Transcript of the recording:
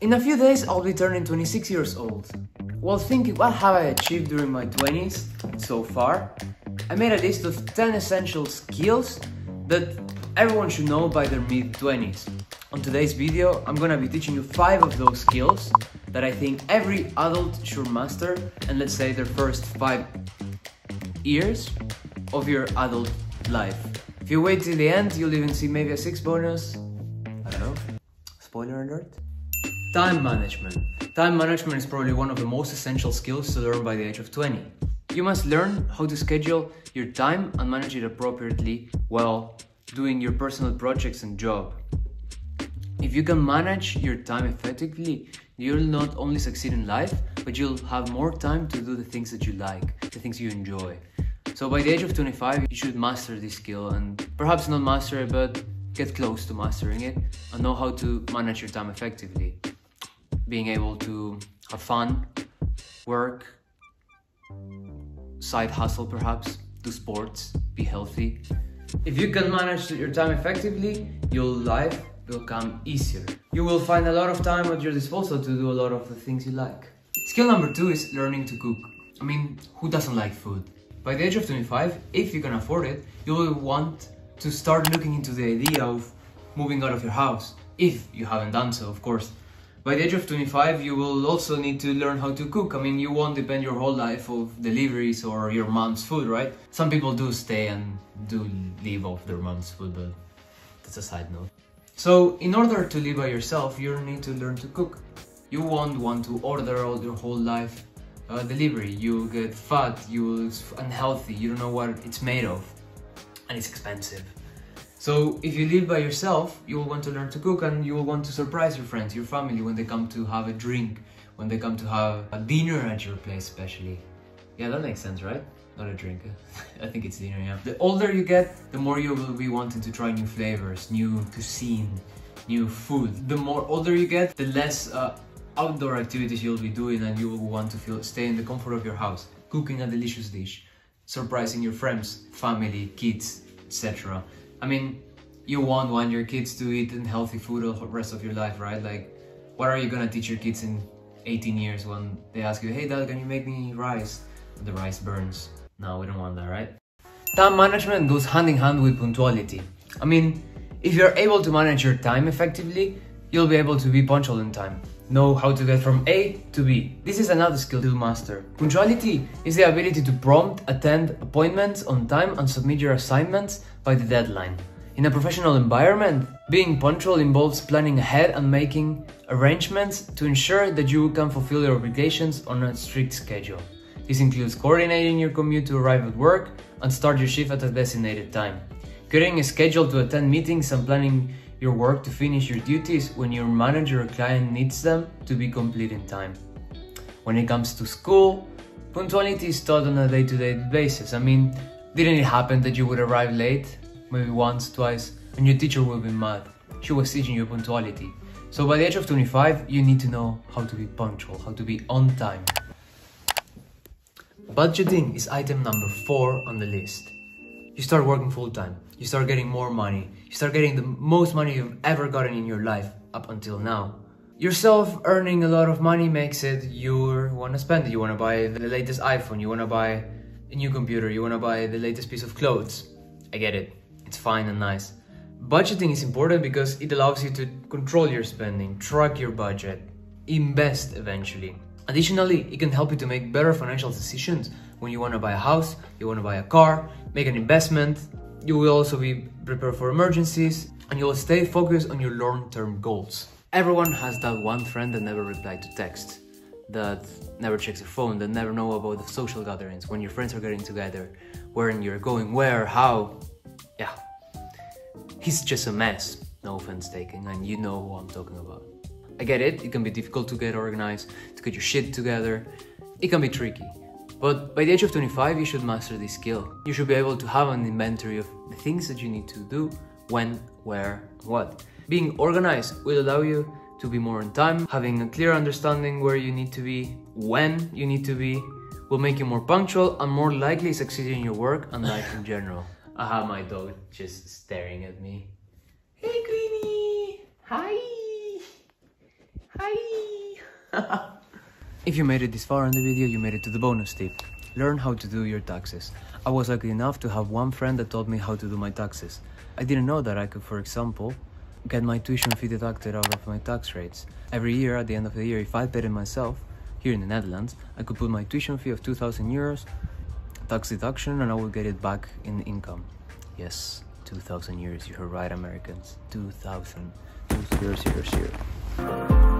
In a few days, I'll be turning 26 years old. While thinking what have I achieved during my 20s so far, I made a list of 10 essential skills that everyone should know by their mid-20s. On today's video, I'm gonna be teaching you 5 of those skills that I think every adult should master in, let's say, their first 5 years of your adult life. If you wait till the end, you'll even see maybe a 6 bonus, I don't know, spoiler alert. Time management. Time management is probably one of the most essential skills to learn by the age of 20. You must learn how to schedule your time and manage it appropriately while doing your personal projects and job. If you can manage your time effectively, you'll not only succeed in life, but you'll have more time to do the things that you like, the things you enjoy. So by the age of 25, you should master this skill and perhaps not master it, but get close to mastering it and know how to manage your time effectively. Being able to have fun, work, side hustle perhaps, do sports, be healthy. If you can manage your time effectively, your life will come easier. You will find a lot of time at your disposal to do a lot of the things you like. Skill number 2 is learning to cook. I mean, who doesn't like food? By the age of 25, if you can afford it, you will want to start looking into the idea of moving out of your house, if you haven't done so, of course. By the age of 25, you will also need to learn how to cook. I mean, you won't depend your whole life of deliveries or your mom's food, right? Some people do stay and do live off their mom's food, but that's a side note. So, in order to live by yourself, you need to learn to cook. You won't want to order all your whole life delivery. You'll get fat, you'll get unhealthy, you don't know what it's made of, and it's expensive. So if you live by yourself, you will want to learn to cook and you will want to surprise your friends, your family, when they come to have a drink, when they come to have a dinner at your place especially. Yeah, that makes sense, right? Not a drink. I think it's dinner, yeah. The older you get, the more you will be wanting to try new flavors, new cuisine, new food. The more older you get, the less outdoor activities you'll be doing and you will want to stay in the comfort of your house, cooking a delicious dish, surprising your friends, family, kids, etc. I mean, you won't want your kids to eat unhealthy food all the rest of your life, right? Like, what are you gonna teach your kids in 18 years when they ask you, hey dad, can you make me rice? The rice burns. No, we don't want that, right? Time management goes hand in hand with punctuality. I mean, if you're able to manage your time effectively, you'll be able to be punctual in time. Know how to get from A to B. This is another skill to master. Punctuality is the ability to prompt, attend appointments on time and submit your assignments by the deadline. In a professional environment, being punctual involves planning ahead and making arrangements to ensure that you can fulfill your obligations on a strict schedule. This includes coordinating your commute to arrive at work and start your shift at a designated time, creating a schedule to attend meetings and planning your work to finish your duties when your manager or client needs them to be complete in time. When it comes to school, punctuality is taught on a day-to-day basis. I mean, didn't it happen that you would arrive late, maybe once, twice, and your teacher would be mad? She was teaching you punctuality. So by the age of 25, you need to know how to be punctual, how to be on time. Budgeting is item number 4 on the list. You start working full-time, you start getting more money, you start getting the most money you've ever gotten in your life up until now. Yourself earning a lot of money makes it you want to spend it. You want to buy the latest iPhone, you want to buy a new computer, you want to buy the latest piece of clothes. I get it, it's fine and nice. Budgeting is important because it allows you to control your spending, track your budget, invest eventually. Additionally, it can help you to make better financial decisions when you want to buy a house, you want to buy a car, make an investment. You will also be prepared for emergencies and you will stay focused on your long-term goals. Everyone has that one friend that never replied to text, that never checks their phone, that never know about the social gatherings, when your friends are getting together, where you're going, where, how. Yeah, he's just a mess, no offense taken, and you know what I'm talking about. I get it, it can be difficult to get organized, to get your shit together, it can be tricky. But by the age of 25, you should master this skill. You should be able to have an inventory of the things that you need to do, when, where, what. Being organized will allow you to be more on time, having a clear understanding where you need to be, when you need to be, will make you more punctual and more likely succeed in your work and life in general. I have my dog just staring at me. Hey, Greenie! Hi! Hi! If you made it this far in the video, you made it to the bonus tip. Learn how to do your taxes. I was lucky enough to have one friend that taught me how to do my taxes. I didn't know that I could, for example, get my tuition fee deducted out of my tax rates. Every year, at the end of the year, if I paid it myself, here in the Netherlands, I could put my tuition fee of 2,000 euros, tax deduction, and I would get it back in income. Yes, 2,000 euros, you heard right, Americans. 2,000. 2,000.